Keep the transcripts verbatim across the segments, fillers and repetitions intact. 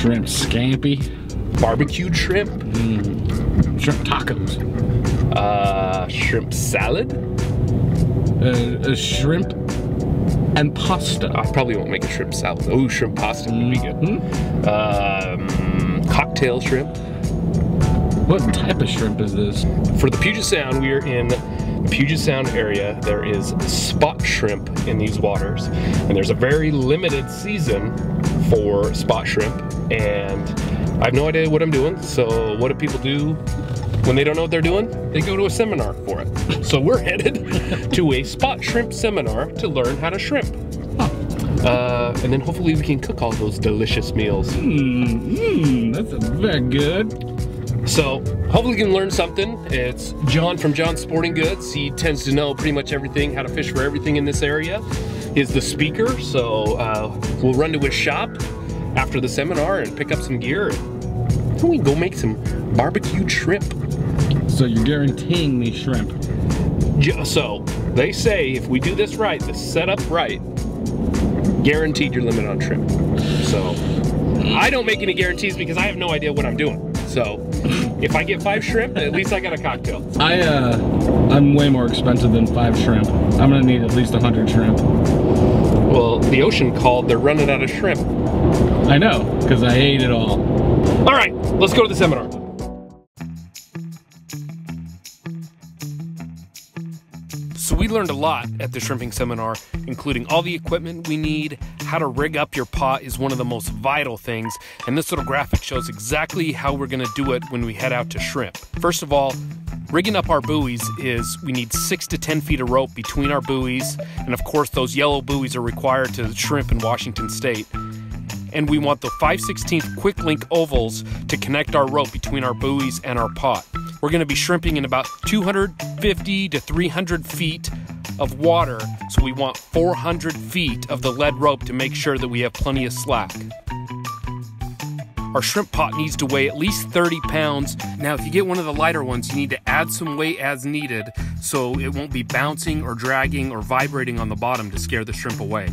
shrimp scampi, barbecued shrimp, mm. shrimp tacos, uh, shrimp salad, uh, uh, shrimp and pasta. I probably won't make a shrimp salad. Oh, shrimp pasta would be good. Mm-hmm. Um, cocktail shrimp. What type of shrimp is this? For the Puget Sound, we are in the Puget Sound area. There is spot shrimp in these waters, and there's a very limited season for spot shrimp, and I have no idea what I'm doing, so what do people do when they don't know what they're doing? They go to a seminar for it. So we're headed to a spot shrimp seminar to learn how to shrimp. Uh, and then hopefully we can cook all those delicious meals. Mmm, mm, that sounds very good. So hopefully you can learn something. It's John from John's Sporting Goods. He tends to know pretty much everything, how to fish for everything in this area. He's the speaker, so uh, we'll run to his shop after the seminar and pick up some gear, and we can go make some barbecued shrimp. So you're guaranteeing me shrimp? So they say if we do this right, the setup right, guaranteed your limit on shrimp. So I don't make any guarantees because I have no idea what I'm doing. So if I get five shrimp, at least I got a cocktail. I, uh, I'm way more expensive than five shrimp. I'm gonna need at least a hundred shrimp. Well, the ocean called, they're running out of shrimp. I know, because I ate it all. All right, let's go to the seminar. So we learned a lot at the shrimping seminar, including all the equipment we need. How to rig up your pot is one of the most vital things, and this little graphic shows exactly how we're gonna do it when we head out to shrimp. First of all, rigging up our buoys is we need six to ten feet of rope between our buoys, and of course those yellow buoys are required to shrimp in Washington State. And we want the five sixteenths quick link ovals to connect our rope between our buoys and our pot. We're gonna be shrimping in about two hundred fifty to three hundred feet of water, so we want four hundred feet of the lead rope to make sure that we have plenty of slack. Our shrimp pot needs to weigh at least thirty pounds. Now, if you get one of the lighter ones, you need to add some weight as needed so it won't be bouncing or dragging or vibrating on the bottom to scare the shrimp away.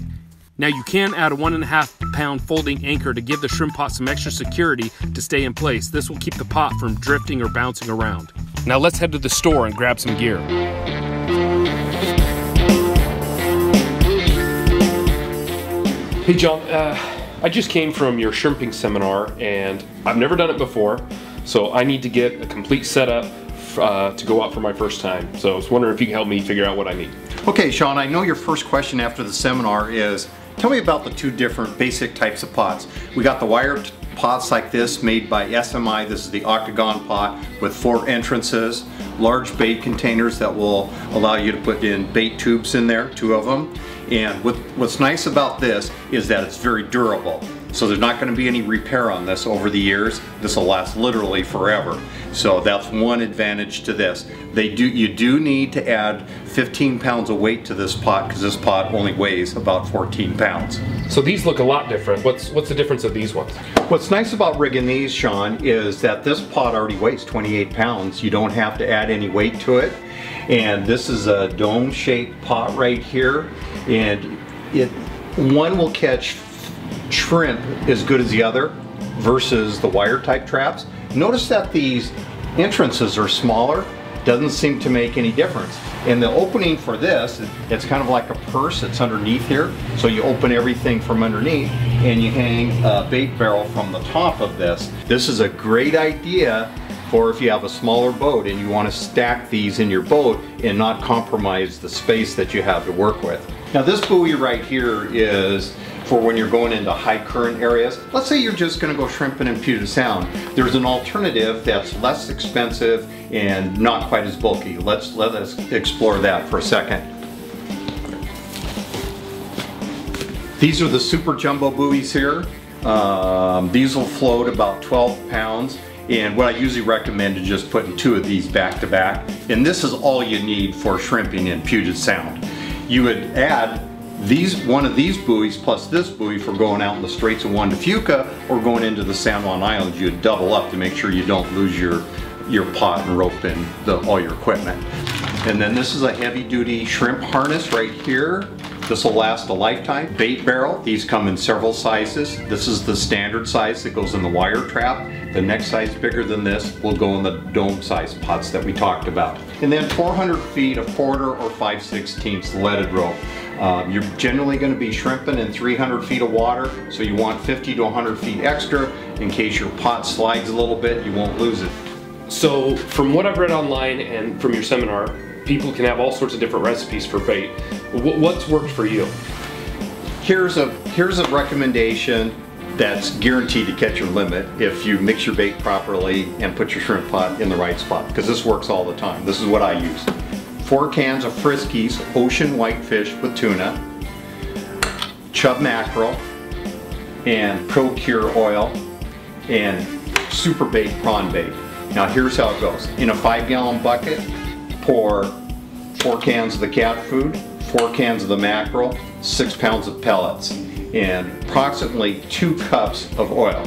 Now you can add a one and a half pound folding anchor to give the shrimp pot some extra security to stay in place. This will keep the pot from drifting or bouncing around. Now let's head to the store and grab some gear. Hey John, uh, I just came from your shrimping seminar and I've never done it before, so I need to get a complete setup Uh, to go out for my first time. So I was wondering if you can help me figure out what I need. Okay, Sean, I know your first question after the seminar is, tell me about the two different basic types of pots. We got the wired pots like this made by S M I. This is the octagon pot with four entrances, large bait containers that will allow you to put in bait tubes in there, two of them. And what, what's nice about this is that it's very durable. So there's not going to be any repair on this over the years. This will last literally forever. So that's one advantage to this. They do, you do need to add fifteen pounds of weight to this pot because this pot only weighs about fourteen pounds. So these look a lot different. What's, what's the difference of these ones? What's nice about rigging these, Sean, is that this pot already weighs twenty-eight pounds. You don't have to add any weight to it. And this is a dome-shaped pot right here. And it, one will catch shrimp as good as the other versus the wire type traps. Notice that these entrances are smaller. Doesn't seem to make any difference. And the opening for this, it's kind of like a purse that's underneath here. So you open everything from underneath and you hang a bait barrel from the top of this. This is a great idea for if you have a smaller boat and you want to stack these in your boat and not compromise the space that you have to work with. Now this buoy right here is for when you're going into high current areas. Let's say you're just gonna go shrimping in Puget Sound. There's an alternative that's less expensive and not quite as bulky. Let's, let us explore that for a second. These are the super jumbo buoys here. Um, these will float about twelve pounds. And what I usually recommend is just putting two of these back to back. And this is all you need for shrimping in Puget Sound. You would add These, one of these buoys plus this buoy for going out in the Straits of Juan de Fuca or going into the San Juan Islands. You'd double up to make sure you don't lose your, your pot and rope and the, all your equipment. And then this is a heavy duty shrimp harness right here. This will last a lifetime. Bait barrel, these come in several sizes. This is the standard size that goes in the wire trap. The next size bigger than this will go in the dome size pots that we talked about. And then four hundred feet, a quarter or five sixteenths leaded rope. Um, you're generally going to be shrimping in three hundred feet of water, so you want fifty to one hundred feet extra in case your pot slides a little bit, you won't lose it. So from what I've read online and from your seminar, people can have all sorts of different recipes for bait. What's worked for you? Here's a, here's a recommendation that's guaranteed to catch your limit if you mix your bait properly and put your shrimp pot in the right spot, because this works all the time. This is what I use. Four cans of Friskies ocean whitefish with tuna, chub mackerel, and Pro-Cure oil, and super bait prawn bait. Now here's how it goes. In a five gallon bucket, pour four cans of the cat food, four cans of the mackerel, six pounds of pellets, and approximately two cups of oil.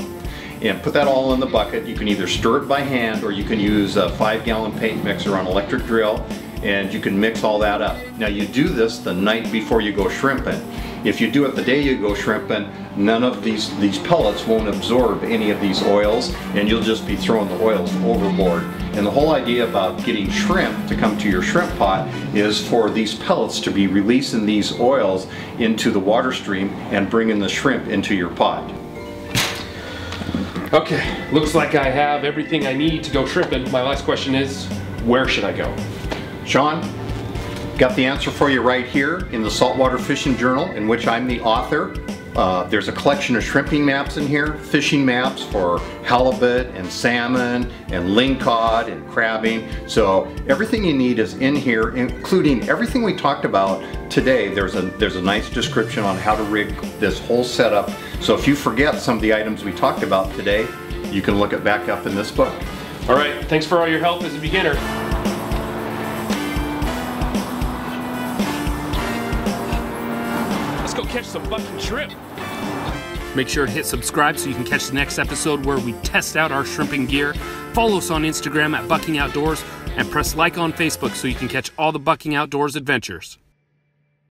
And put that all in the bucket. You can either stir it by hand or you can use a five gallon paint mixer on electric drill, and you can mix all that up. Now you do this the night before you go shrimping. If you do it the day you go shrimping, none of these, these pellets won't absorb any of these oils, and you'll just be throwing the oils overboard. And the whole idea about getting shrimp to come to your shrimp pot is for these pellets to be releasing these oils into the water stream and bringing the shrimp into your pot. Okay, looks like I have everything I need to go shrimping. My last question is, where should I go? Sean, got the answer for you right here in the Saltwater Fishing Journal, in which I'm the author. Uh, there's a collection of shrimping maps in here, fishing maps for halibut and salmon and lingcod and crabbing. So everything you need is in here, including everything we talked about today. There's a, there's a nice description on how to rig this whole setup. So if you forget some of the items we talked about today, you can look it back up in this book. All right, thanks for all your help as a beginner. Catch some bucking shrimp. Make sure to hit subscribe so you can catch the next episode where we test out our shrimping gear. Follow us on Instagram at Bucking Outdoors and press like on Facebook so you can catch all the Bucking Outdoors adventures.